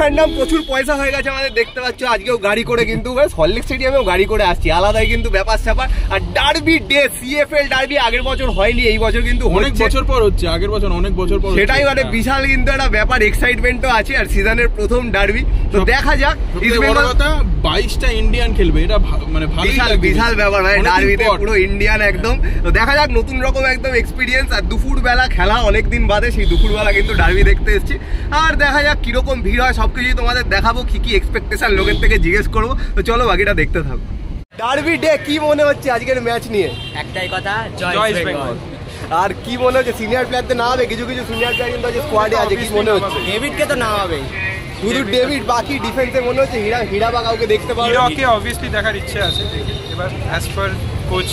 Fandom प्रचुर पैसा हो गए हमारे देखते पाচ্ছ আজকেও গাড়ি করে কিন্তু गाइस হললিক স্টেডিয়ামেও গাড়ি করে আসছি আলাদাই কিন্তু ব্যাপার স্যাপার আর ডার্বি ডে সিএফএল ডার্বি আগের বছর হয়নি এই বছর কিন্তু অনেক বছর পর হচ্ছে আগের বছর অনেক বছর পর সেটাই মানে বিশাল কিন্তু একটা ব্যাপার এক্সাইটমেন্টও আছে আর সিজনের প্রথম ডার্বি তো দেখা যাক ইস্ট বেঙ্গল কথা 22টা ইন্ডিয়ান খেলবে এটা মানে বিশাল বিশাল ব্যাপার হয় ডার্বিতে পুরো ইন্ডিয়ান একদম তো দেখা যাক নতুন রকম একদম এক্সপেরিয়েন্স আর দুপুর বেলা খেলা অনেক দিন বাদে সেই দুপুর বেলা কিন্তু ডার্বি দেখতে এসেছি আর দেখা যাক কি রকম ভিড় হয় সবকিছু তোমাদের দেখাবো কি কি এক্সপেকটেশন লোকের থেকে জিজ্ঞেস করব তো চলো বাকিটা দেখতে থাকো ডার্বি ডে কি মনে হচ্ছে আজকের ম্যাচ নিয়ে একটাই কথা জয় বেঙ্গল আর কি মনে হচ্ছে সিনিয়র প্লেয়ারদের নাম হবে কিছু কিছু সিনিয়র প্লেয়ার কিন্তু আজকে স্কোয়াডে আছে কি মনে হচ্ছে ডেভিড কে তো নাম হবে শুধু ডেভিড বাকি ডিফেন্সে মনে হচ্ছে হীরা বাগাওকে দেখতে পাবো হীরাকে obviously দেখার ইচ্ছে আছে এবার as per coach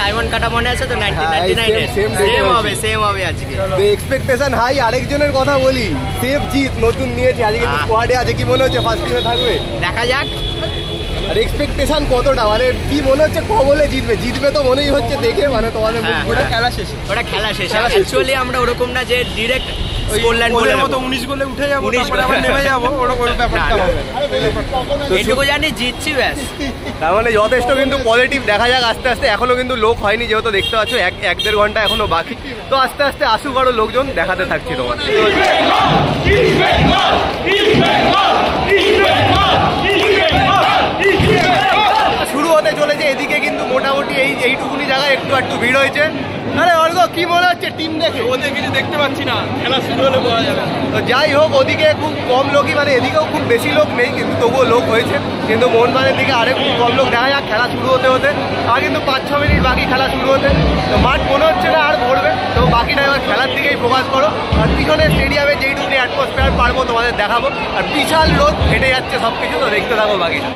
डायमंड काटा मने तो 99 सेम হবে আজকে তো এক্সপেকটেশন হাই আরেকজনের কথা বলি সেফ জিত নতুন নিয়েছে আজকে স্কোয়াডে আছে কি মনে হচ্ছে ফার্স্ট টিমে থাকবে দেখা যাক আর এক্সপেকটেশন কতটা মানে কি মনে হচ্ছে কবলে জিতবে জিতবে তো মনেই হচ্ছে দেখে মানে তোমাদের পুরো খেলা শেষ एक्चुअली আমরা এরকম না যে ডাইরেক্ট স্কোর লাইন বলে মত 19 গোলে উঠে যাব তারপরে আমরা নেমে যাব ওরকম ব্যাপারটা হবে এটুকু জানি জিতছি ব্যাস তার মানে যথেষ্ট কিন্তু পজিটিভ দেখা যাক আস্তে আস্তে এখনো কিন্তু লোক হয়নি যেহেতু দেখতে পাচ্ছ 1-1.5 ঘন্টা এখনো বাকি তো আস্তে আস্তে আসুক আরো লোকজন দেখাতে থাকছি তোমাদের শুরু হতে চলেছে এদিকে কিন্তু মোটামুটি এইটুকুনি জায়গা একটু একটু ভিড় হয়েছে আরে অর্গ কি মনে হচ্ছে টিম দেখে ওদের কিছু দেখতে পাচ্ছি না খেলা শুরু হলে বোঝা যাবে তো যাই হোক ওদিকে খুব কম লোকই মানে এদিকেও খুব বেশি লোক নেই কিন্তু তবুও লোক হয়েছে কিন্তু মোহনবাগানের দিকে আরে খুব কম লোক দেখা যাক খেলা শুরু হতে হতে আর কিন্তু 5-6 মিনিট বাকি খেলা শুরু হতে তো মাঠ মনে হচ্ছে না আর ভরবে তো বাকিটা এবার খেলার দিকেই ফোকাস করো আর পিছনে স্টেডিয়ামে যেইটুকুনি অ্যাটমসফিয়ার পারবো তোমাদের দেখাবো আর বিশাল লোক হেঁটে যাচ্ছে সব কিছু তো দেখতে থাকো বাকিটা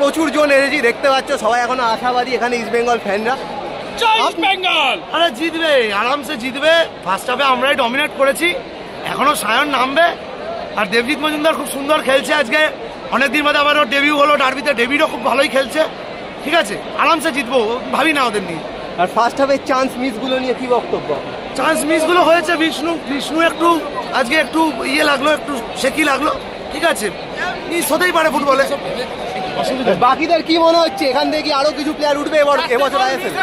प्रचुर जोन एनर्जी देखते सबाई एखोनो आशाबादी एखाने इस्ट बेंगल फैनरा जितबे आराम से जितबे फार्स्ट हाफे आमराई डमिनेट करेछि एखोनो सायन नामबे और देवजीत मजुमदार खूब सुंदर खेलছে আজকে अनेक दिन बाद आबारो डेब्यू हलो डार्बिते डेब्यूटा खूब भालोई खेलছে ठीक है आराम से जितबो भावी ना ओदेर निये और फार्स्ट हाफे चांस मिसगुलो निये कि बक्तव्य चांस मिसगुलो होयेছে विष्णु एकटू आजके एकटू इये लागलो एकटू शेकी लागलो ठीक है मिस होतेई पारे फुटबले বাকিদের কি মনে হচ্ছে এখান থেকে আরো কিছু প্লেয়ার উঠবে এবছর আইএসএল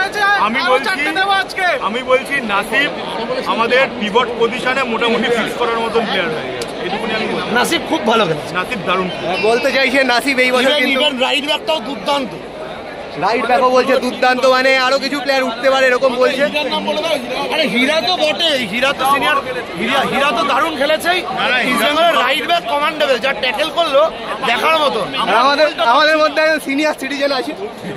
আমি বলছি নাসিব আমাদের পিভট পজিশনে মোটামুটি ফিক্স করার মত প্লেয়ার হয়ে গেছে এইটুকুনি আমি বলছি নাসিব খুব ভালো খেলছে নাসিব দারুণ বলতে চাইছে নাসিব এই বছর কিন্তু ইভেন রাইট ব্যাকটাও দুর্দান্ত রাইট ব্যাকও বলছে দুর্দান্ত মানে আরো কিছু প্লেয়ার উঠতে পারে এরকম বলছে আরে হীরা তো বটে হীরা তো সিনিয়র হীরা তো দারুণ খেলেছে ইসরায়েলের রাইট ব্যাক কমান্ডেবল যা ট্যাকল করলো দেখার মত আমাদের মধ্যে সিনিয়র সিটিজেন আছে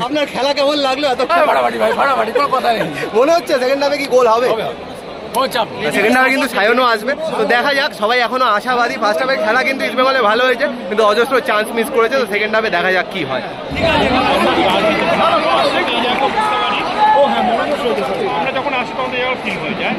আপনার খেলা কেমন লাগলো এত ফাটাফাটি ভাই ফাটাফাটি কোনো কথা নেই মনে হচ্ছে সেকেন্ড হাফে কি গোল হবে সেকেন্ড হাফে কিন্তু সায়নও আসবে তো দেখা যাক সবাই এখনো আশাবাদী ফার্স্ট হাফে খেলা কিন্তু ইস্ট বেঙ্গলে ভালো হয়েছে কিন্তু অজস্র চান্স মিস করেছে তো সেকেন্ড হাফে দেখা যাক কি হয় যখন আসে তখন ঠিক হয়ে যায়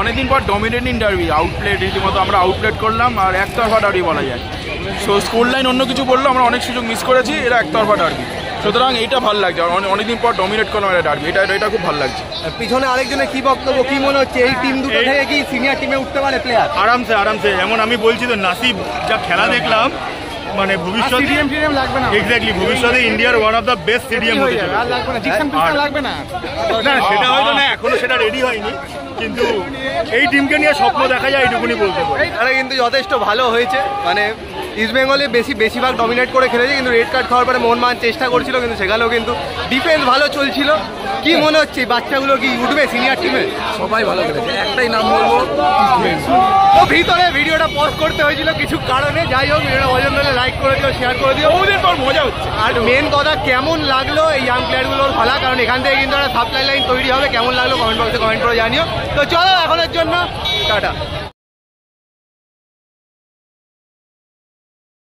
অনেকদিন পর ডমিনেটিং ডার্বি আউটপ্লেড রীতিমতো আমরা আউটপ্লেড করলাম আর একতরফা ডার্বি বলা যায়। সো স্কোর লাইন অন্য কিছু বললো, আমরা অনেক সুযোগ মিস করেছি, এটা একতরফা ডার্বি, সুতরাং এইটা ভালো লাগছে। আর অনেকদিন পর ডমিনেট করলাম এটা ডার্বি, এটা এটা খুব ভালো লাগছে। পিছনে আরেকজনের কি বক্তব্য, কি মনে হচ্ছে এই টিম দুটো থেকে কি সিনিয়র টিমে উঠতে পারে প্লেয়ার? আরামসে আরামসে, এমন আমি বলছি তো নাসিব যা খেলা দেখলাম মানে ভবিষ্যৎ লাগবে না, এক্স্যাক্টলি ভবিষ্যতে ইন্ডিয়ার one of the best stadium হতে চলেছে। আর লাগবে না জিকশন পিছন লাগবে না, না সেটা হয়তো না, এখনো সেটা রেডি হয়নি, কিন্তু এই টিমকে নিয়ে স্বপ্ন দেখা যায় এইটুকুনি বলতে পারি। তারা কিন্তু যথেষ্ট ভালো হয়েছে, মানে ইস্ট বেঙ্গলে বেশিরভাগ ডমিনেট করে খেলেছে, কিন্তু রেড কার্ড খাওয়ার পরে মোহনবাগান চেষ্টা করছিল, কিন্তু সেখানেও কিন্তু ডিফেন্স ভালো চলছিল। কি মনে হচ্ছে বাচ্চাগুলো কি উঠবে সিনিয়র টিমে? সবাই ভালো খেলেছে, একটাই নাম বলবো ও ভিতরে ভিডিওটা পজ করতে হয়েছিল কিছু কারণে, যাই হোক ভিডিওটা পছন্দ হলে লাইক করে দিও, শেয়ার করে দিও, ওদের পর মজা হচ্ছে। আর মেন কথা কেমন লাগলো এই ইয়াং প্লেয়ারগুলোর খেলা, কারণ এখান থেকে কিন্তু একটা সাপ্লাই লাইন তৈরি হবে। কেমন লাগলো কমেন্ট বক্সে কমেন্ট করে জানিও। তো চলো এখনের জন্য টাটা।